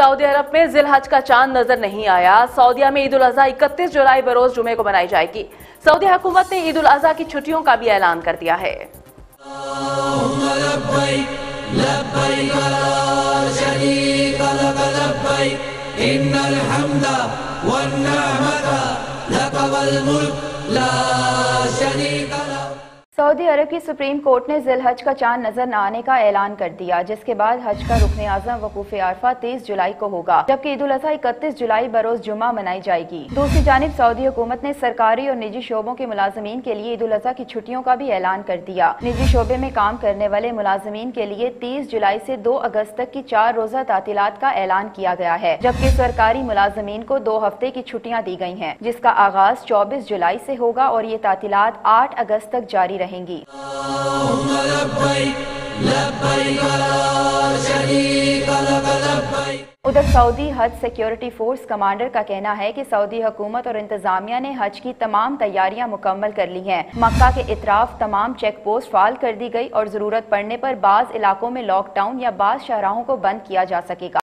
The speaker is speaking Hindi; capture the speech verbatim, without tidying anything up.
सऊदी अरब में जिल हज का चांद नजर नहीं आया। सऊदीया में ईद उल अजहा इकतीस जुलाई बरोज जुमे को मनाई जाएगी। सऊदी हुकूमत ने ईद उल अजहा की छुट्टियों का भी ऐलान कर दिया है। सऊदी अरब की सुप्रीम कोर्ट ने जिल हज का चांद नजर न आने का ऐलान कर दिया, जिसके बाद हज का रुकन आजम वकूफ आरफा तीस जुलाई को होगा, जबकि ईद उल अजहा इकतीस जुलाई बरोज जुमा मनाई जाएगी। दूसरी जानिब सऊदी हुकूमत ने सरकारी और निजी शोबों के मुलाजमीन के लिए ईद उल अजहा की छुट्टियों का भी ऐलान कर दिया। निजी शोबे में काम करने वाले मुलाजमीन के लिए तीस जुलाई से दो अगस्त तक की चार रोजा तातीलात का ऐलान किया गया है, जबकि सरकारी मुलाजमीन को दो हफ्ते की छुट्टियाँ दी गयी है, जिसका आगाज चौबीस जुलाई से होगा और ये तातीलात आठ अगस्त तक जारी रहेंगी। उधर सऊदी हज सिक्योरिटी फोर्स कमांडर का कहना है कि सऊदी हुकूमत और इंतजामिया ने हज की तमाम तैयारियां मुकम्मल कर ली हैं। मक्का के इतराफ तमाम चेक पोस्ट फाल कर दी गई और जरूरत पड़ने पर बाज इलाकों में लॉकडाउन या बाज शाहराहों को बंद किया जा सकेगा।